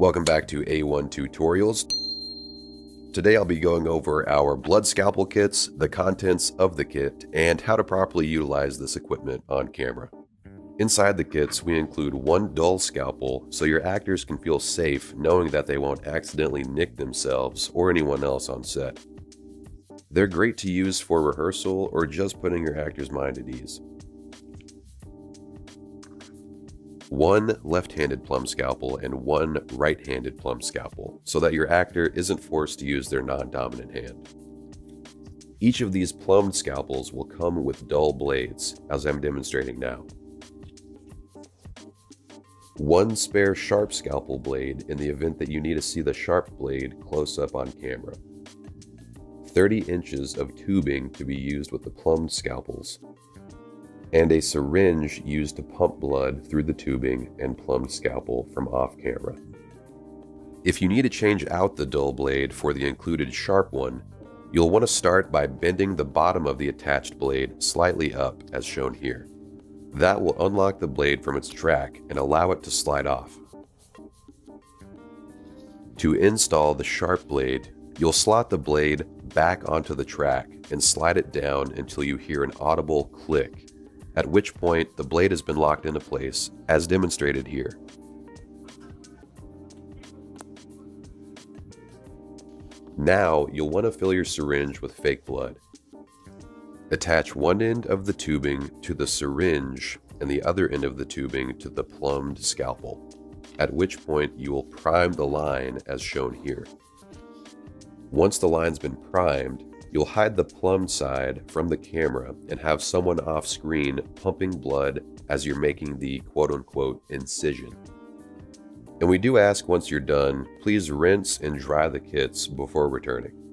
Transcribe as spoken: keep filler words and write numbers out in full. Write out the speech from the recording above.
Welcome back to A one Tutorials. Today I'll be going over our blood scalpel kits, the contents of the kit, and how to properly utilize this equipment on camera. Inside the kits, we include one dull scalpel so your actors can feel safe knowing that they won't accidentally nick themselves or anyone else on set. They're great to use for rehearsal or just putting your actor's mind at ease. One left-handed plumb scalpel and one right-handed plumb scalpel so that your actor isn't forced to use their non-dominant hand. Each of these plumbed scalpels will come with dull blades, as I'm demonstrating now. One spare sharp scalpel blade in the event that you need to see the sharp blade close up on camera. thirty inches of tubing to be used with the plumbed scalpels, and a syringe used to pump blood through the tubing and plumbed scalpel from off camera. If you need to change out the dull blade for the included sharp one, you'll want to start by bending the bottom of the attached blade slightly up as shown here. That will unlock the blade from its track and allow it to slide off. To install the sharp blade, you'll slot the blade back onto the track and slide it down until you hear an audible click, at which point the blade has been locked into place, as demonstrated here. Now you'll want to fill your syringe with fake blood. Attach one end of the tubing to the syringe and the other end of the tubing to the plumbed scalpel, at which point you will prime the line as shown here. Once the line's been primed, you'll hide the plumbed side from the camera and have someone off screen pumping blood as you're making the quote-unquote incision. And we do ask once you're done, please rinse and dry the kits before returning.